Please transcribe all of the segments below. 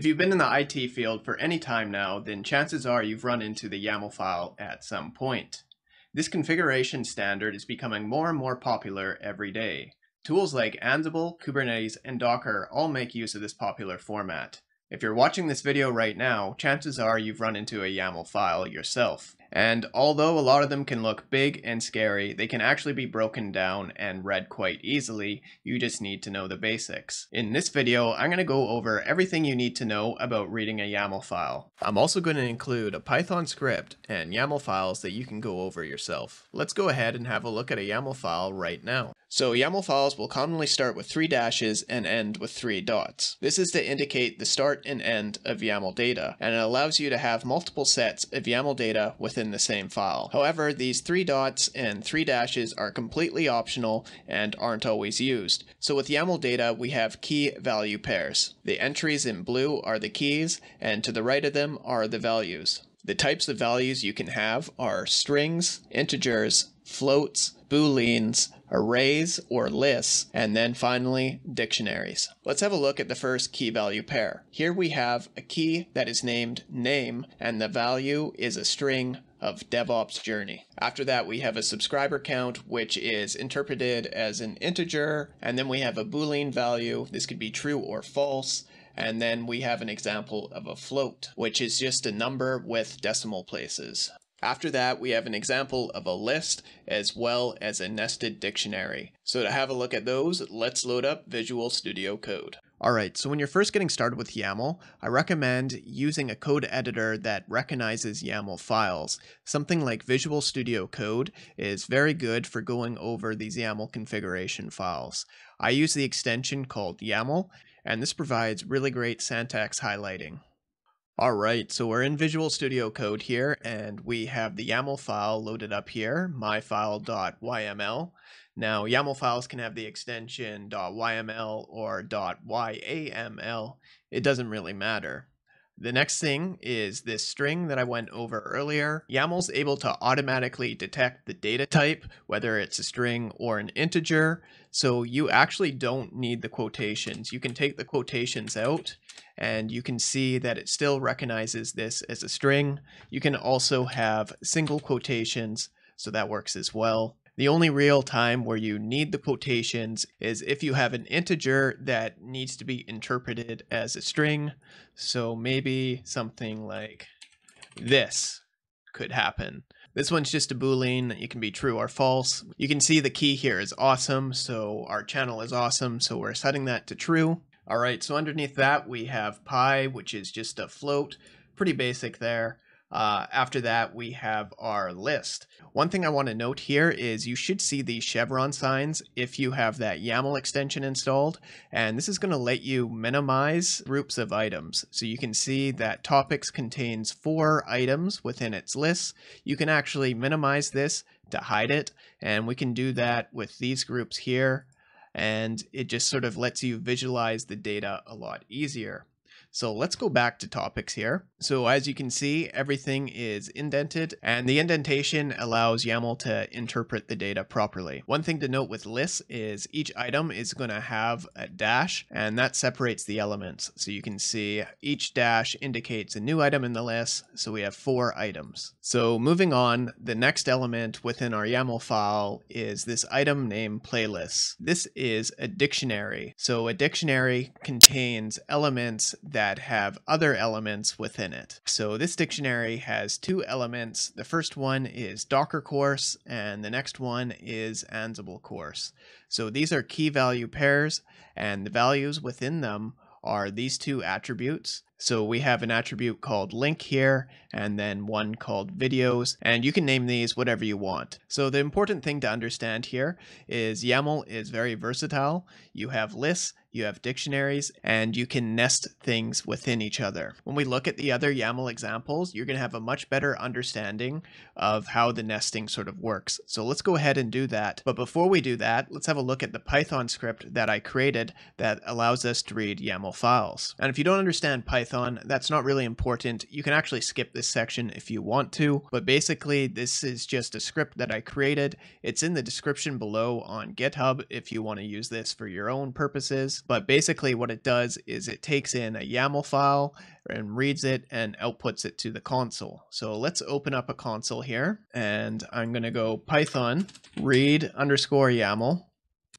If you've been in the IT field for any time now, then chances are you've run into the YAML file at some point. This configuration standard is becoming more and more popular every day. Tools like Ansible, Kubernetes, and Docker all make use of this popular format. If you're watching this video right now, chances are you've run into a YAML file yourself. And although a lot of them can look big and scary, they can actually be broken down and read quite easily. You just need to know the basics. In this video, I'm going to go over everything you need to know about reading a YAML file. I'm also going to include a Python script and YAML files that you can go over yourself. Let's go ahead and have a look at a YAML file right now. So YAML files will commonly start with 3 dashes and end with 3 dots. This is to indicate the start and end of YAML data, and it allows you to have multiple sets of YAML data within the same file. However, these 3 dots and 3 dashes are completely optional and aren't always used. So with YAML data, we have key value pairs. The entries in blue are the keys, and to the right of them are the values. The types of values you can have are strings, integers, floats, booleans, arrays or lists, and then finally dictionaries. Let's have a look at the first key value pair. Here we have a key that is named name, and the value is a string of DevOps Journey. After that, we have a subscriber count, which is interpreted as an integer, and then we have a boolean value. This could be true or false. And then we have an example of a float, which is just a number with decimal places. After that, we have an example of a list as well as a nested dictionary. So to have a look at those, let's load up Visual Studio Code. Alright, so when you're first getting started with YAML, I recommend using a code editor that recognizes YAML files. Something like Visual Studio Code is very good for going over these YAML configuration files. I use the extension called YAML, and this provides really great syntax highlighting. Alright, so we're in Visual Studio Code here, and we have the YAML file loaded up here, myfile.yml. Now, YAML files can have the extension .yml or .yaml. It doesn't really matter. The next thing is this string that I went over earlier. YAML's able to automatically detect the data type, whether it's a string or an integer, so you actually don't need the quotations. You can take the quotations out, and you can see that it still recognizes this as a string. You can also have single quotations, so that works as well. The only real time where you need the quotations is if you have an integer that needs to be interpreted as a string. So maybe something like this could happen. This one's just a boolean. It can be true or false. You can see the key here is awesome, so our channel is awesome, so we're setting that to true. All right, so underneath that we have pi, which is just a float, pretty basic there. After that, we have our list. One thing I want to note here is you should see these chevron signs if you have that YAML extension installed, and this is going to let you minimize groups of items. So you can see that topics contains 4 items within its lists. You can actually minimize this to hide it, and we can do that with these groups here, and it just sort of lets you visualize the data a lot easier. So let's go back to topics here. So as you can see, everything is indented, and the indentation allows YAML to interpret the data properly. One thing to note with lists is each item is going to have a dash, and that separates the elements. So you can see each dash indicates a new item in the list. So we have 4 items. So moving on, the next element within our YAML file is this item named playlists. This is a dictionary. So a dictionary contains elements that have other elements within it. So this dictionary has 2 elements. The first one is Docker course, and the next one is Ansible course. So these are key value pairs, and the values within them are these 2 attributes. So we have an attribute called link here, and then one called videos, and you can name these whatever you want. So the important thing to understand here is YAML is very versatile. You have lists, you have dictionaries, and you can nest things within each other. When we look at the other YAML examples, you're going to have a much better understanding of how the nesting sort of works. So let's go ahead and do that. But before we do that, let's have a look at the Python script that I created that allows us to read YAML files. And if you don't understand Python, Python. That's not really important. You can actually skip this section if you want to, but basically this is just a script that I created. It's in the description below on GitHub if you want to use this for your own purposes. But basically what it does is it takes in a YAML file and reads it and outputs it to the console. So let's open up a console here, and I'm going to go Python read underscore YAML,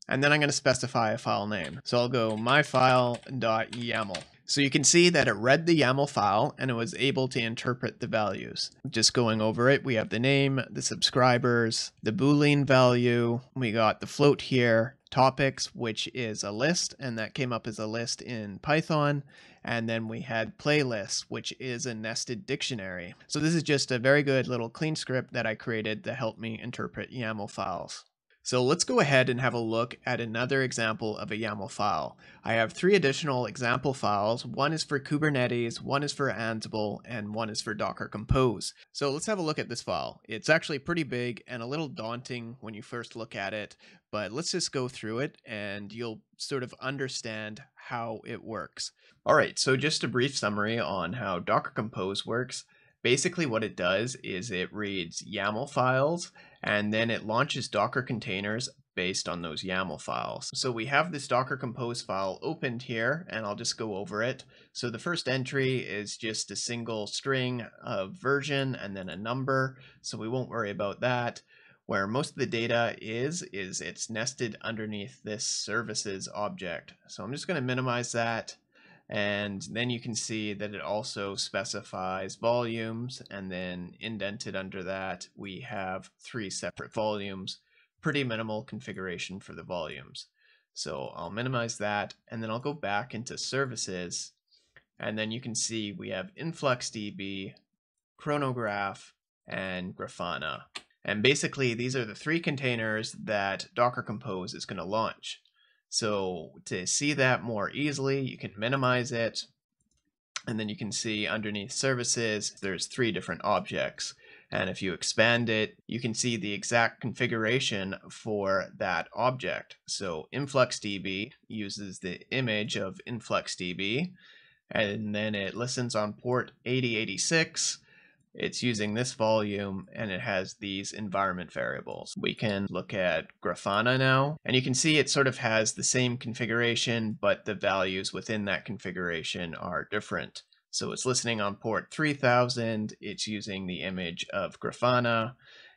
and then I'm going to specify a file name. So I'll go myfile.yaml. So you can see that it read the YAML file and it was able to interpret the values. Just going over it, we have the name, the subscribers, the Boolean value, we got the float here, topics, which is a list, and that came up as a list in Python. And then we had playlists, which is a nested dictionary. So this is just a very good little clean script that I created to help me interpret YAML files. So let's go ahead and have a look at another example of a YAML file. I have three additional example files. One is for Kubernetes, one is for Ansible, and one is for Docker Compose. So let's have a look at this file. It's actually pretty big and a little daunting when you first look at it, but let's just go through it and you'll sort of understand how it works. All right, so just a brief summary on how Docker Compose works. Basically what it does is it reads YAML files and then it launches Docker containers based on those YAML files. So we have this Docker Compose file opened here, and I'll just go over it. So the first entry is just a single string of version and then a number, so we won't worry about that. Where most of the data is it's nested underneath this services object. So I'm just going to minimize that. And then you can see that it also specifies volumes, and then indented under that, we have three separate volumes, pretty minimal configuration for the volumes. So I'll minimize that, and then I'll go back into services. And then you can see we have InfluxDB, Chronograph, and Grafana. And basically these are the three containers that Docker Compose is going to launch. So to see that more easily, you can minimize it, and then you can see underneath services, there's three different objects. And if you expand it, you can see the exact configuration for that object. So InfluxDB uses the image of InfluxDB, and then it listens on port 8086. It's using this volume and it has these environment variables. We can look at Grafana now, and you can see it sort of has the same configuration, but the values within that configuration are different. So it's listening on port 3000, it's using the image of Grafana,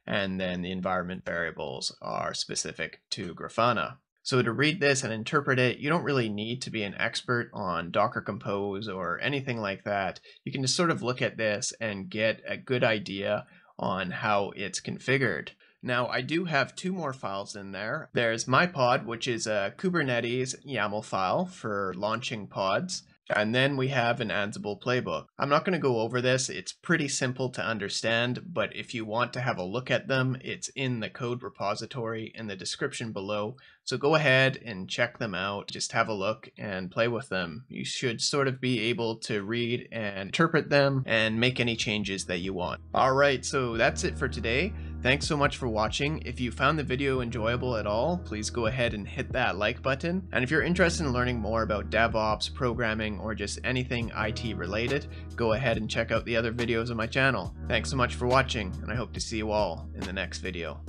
and then the environment variables are specific to Grafana. So to read this and interpret it, you don't really need to be an expert on Docker Compose or anything like that. You can just sort of look at this and get a good idea on how it's configured. Now, I do have two more files in there. There's MyPod, which is a Kubernetes YAML file for launching pods. And then we have an Ansible playbook. I'm not going to go over this. It's pretty simple to understand, but if you want to have a look at them, it's in the code repository in the description below. So go ahead and check them out. Just have a look and play with them. You should sort of be able to read and interpret them and make any changes that you want. All right, so that's it for today. Thanks so much for watching. If you found the video enjoyable at all, please go ahead and hit that like button. And if you're interested in learning more about DevOps, programming, or just anything IT related, go ahead and check out the other videos on my channel. Thanks so much for watching, and I hope to see you all in the next video.